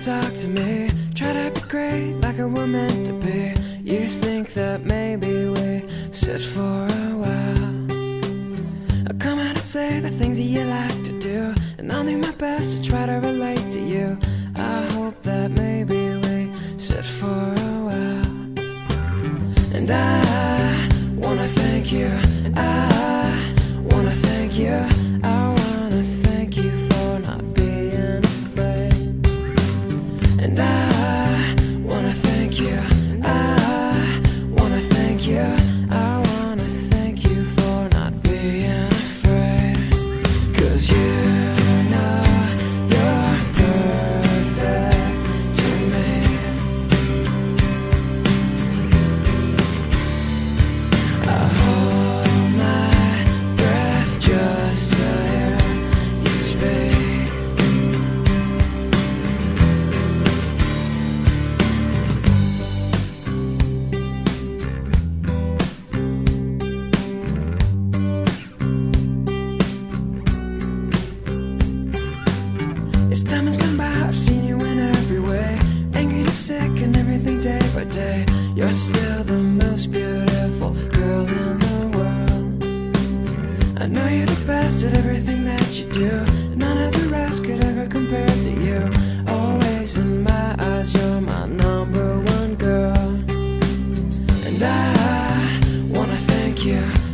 talk to me, try to be great like we're meant to be. You think that maybe we sit for a while. I'll come out and say the things that you like to do, and I'll do my best to try to relate to you. I hope that maybe we sit for a while. And I wanna thank you, I wanna thank you. As time has gone by, I've seen you in every way, angry to sick and everything day by day. You're still the most beautiful girl in the world. I know you're the best at everything that you do, none of the rest could ever compare to you. Always in my eyes, you're my number one girl. And I wanna thank you.